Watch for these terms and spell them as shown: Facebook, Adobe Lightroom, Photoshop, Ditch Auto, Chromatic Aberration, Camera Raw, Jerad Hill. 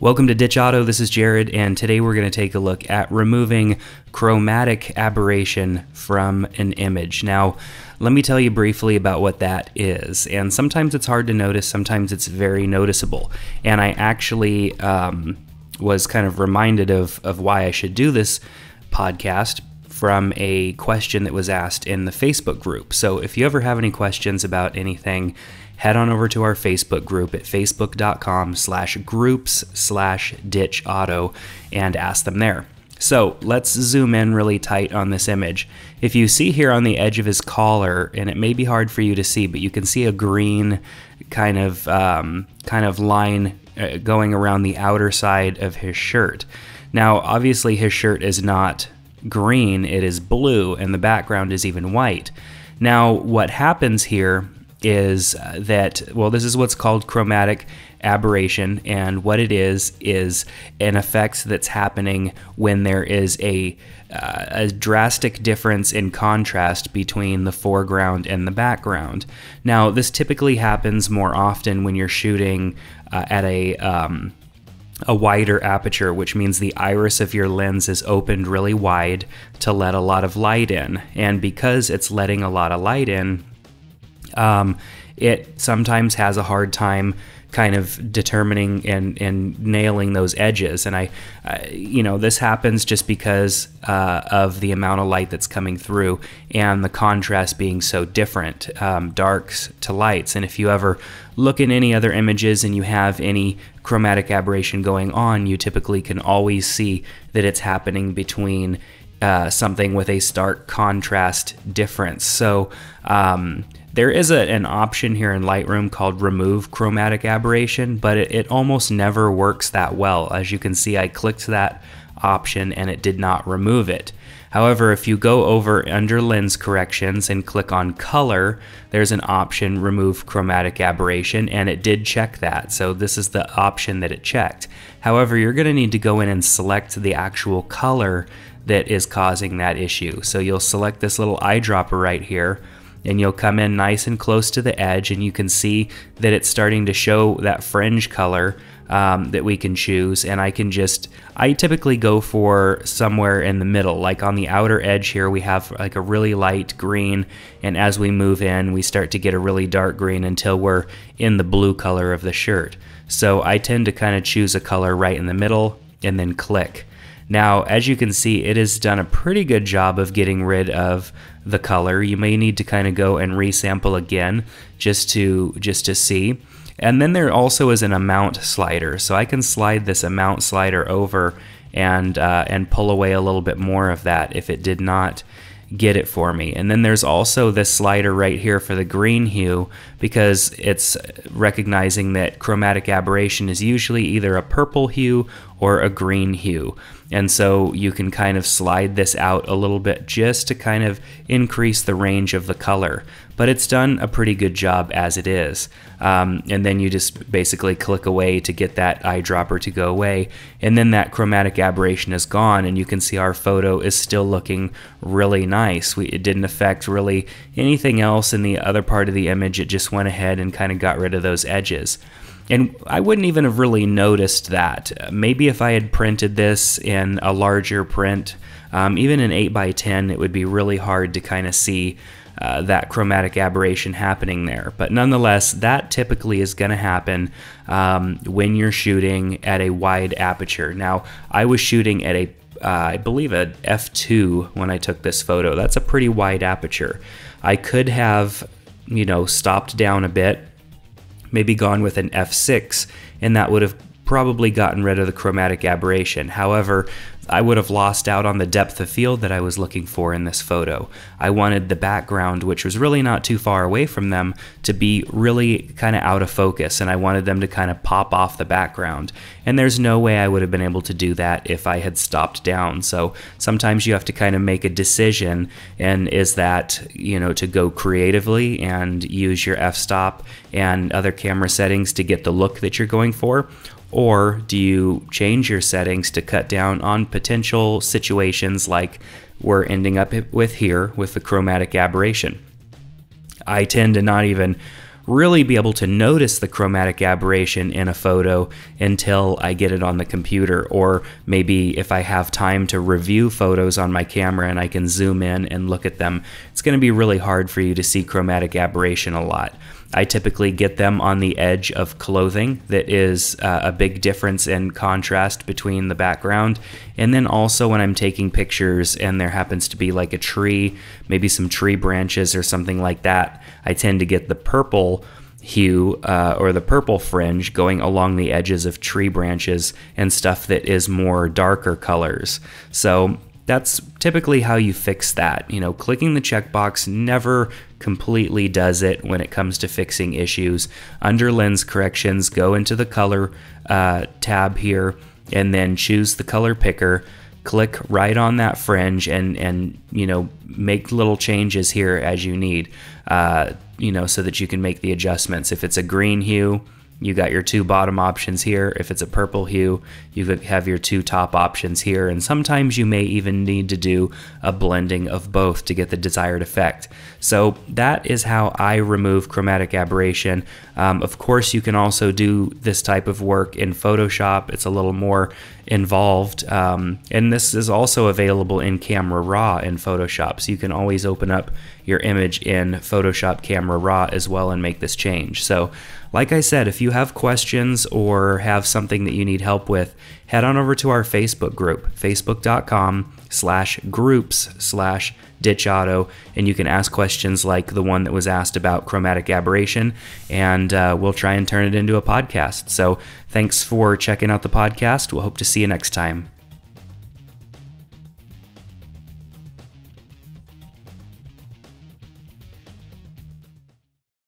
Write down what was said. Welcome to Ditch Auto, this is Jared, and today we're going to take a look at removing chromatic aberration from an image. Now, let me tell you briefly about what that is, and sometimes it's hard to notice, sometimes it's very noticeable, and I actually was kind of reminded of why I should do this podcast from a question that was asked in the Facebook group. So if you ever have any questions about anything, head on over to our Facebook group at facebook.com/groups/ditchauto and ask them there. So let's zoom in really tight on this image. If you see here on the edge of his collar, and it may be hard for you to see, but you can see a green kind of line going around the outer side of his shirt. Now, obviously his shirt is not green, it is blue, and the background is even white. Now, what happens here is that, well, this is what's called chromatic aberration, and what it is an effect that's happening when there is a drastic difference in contrast between the foreground and the background. Now, this typically happens more often when you're shooting at a wider aperture, which means the iris of your lens is opened really wide to let a lot of light in, and because it's letting a lot of light in, it sometimes has a hard time kind of determining and nailing those edges. And I you know, this happens just because of the amount of light that's coming through and the contrast being so different, darks to lights. And if you ever look in any other images and you have any chromatic aberration going on, you typically can always see that it's happening between something with a stark contrast difference. So there is an option here in Lightroom called Remove Chromatic Aberration, but it almost never works that well. As you can see, I clicked that option and it did not remove it. However, if you go over under Lens Corrections and click on Color, there's an option Remove Chromatic Aberration, and it did check that. So this is the option that it checked. However, you're going to need to go in and select the actual color that is causing that issue. So you'll select this little eyedropper right here, and you'll come in nice and close to the edge, and you can see that it's starting to show that fringe color that we can choose. And I typically go for somewhere in the middle, like on the outer edge here we have like a really light green, and as we move in we start to get a really dark green until we're in the blue color of the shirt. So I tend to kind of choose a color right in the middle and then click. Now, as you can see, it has done a pretty good job of getting rid of the color. You may need to kind of go and resample again just to see. And then there also is an amount slider, so I can slide this amount slider over and pull away a little bit more of that if it did not get it for me. And then there's also this slider right here for the green hue, because it's recognizing that chromatic aberration is usually either a purple hue or a green hue. And so you can kind of slide this out a little bit just to kind of increase the range of the color. But it's done a pretty good job as it is. And then you just basically click away to get that eyedropper to go away. And then that chromatic aberration is gone, and you can see our photo is still looking really nice. It didn't affect really anything else in the other part of the image. It just went ahead and kind of got rid of those edges. And I wouldn't even have really noticed that. Maybe if I had printed this in a larger print, even an 8x10, it would be really hard to kind of see that chromatic aberration happening there. But nonetheless, that typically is going to happen when you're shooting at a wide aperture. Now, I was shooting at I believe a f2 when I took this photo. That's a pretty wide aperture. I could have, you know, stopped down a bit, maybe gone with an f6, and that would have probably gotten rid of the chromatic aberration. However, I would have lost out on the depth of field that I was looking for in this photo. I wanted the background, which was really not too far away from them, to be really kind of out of focus, and I wanted them to kind of pop off the background. And there's no way I would have been able to do that if I had stopped down. So sometimes you have to kind of make a decision, and is that, you know, to go creatively and use your f-stop and other camera settings to get the look that you're going for? Or do you change your settings to cut down on potential situations like we're ending up with here with the chromatic aberration? I tend to not even really be able to notice the chromatic aberration in a photo until I get it on the computer, or maybe if I have time to review photos on my camera and I can zoom in and look at them. It's going to be really hard for you to see chromatic aberration a lot. I typically get them on the edge of clothing. That is a big difference in contrast between the background. And then also when I'm taking pictures and there happens to be like a tree, maybe some tree branches or something like that, I tend to get the purple hue or the purple fringe going along the edges of tree branches and stuff that is more darker colors. So that's typically how you fix that. You know, clicking the checkbox never completely does it when it comes to fixing issues. Under lens corrections, go into the color tab here and then choose the color picker. Click right on that fringe and you know, make little changes here as you need, you know, so that you can make the adjustments. If it's a green hue, you got your two bottom options here. If it's a purple hue, you have your two top options here. And sometimes you may even need to do a blending of both to get the desired effect. So that is how I remove chromatic aberration. Of course, you can also do this type of work in Photoshop. It's a little more involved. And this is also available in Camera Raw in Photoshop. So you can always open up your image in Photoshop Camera Raw as well and make this change. So like I said, if you have questions or have something that you need help with, head on over to our Facebook group, facebook.com/groups/Ditch Auto, and you can ask questions like the one that was asked about chromatic aberration, and we'll try and turn it into a podcast. So thanks for checking out the podcast. We'll hope to see you next time.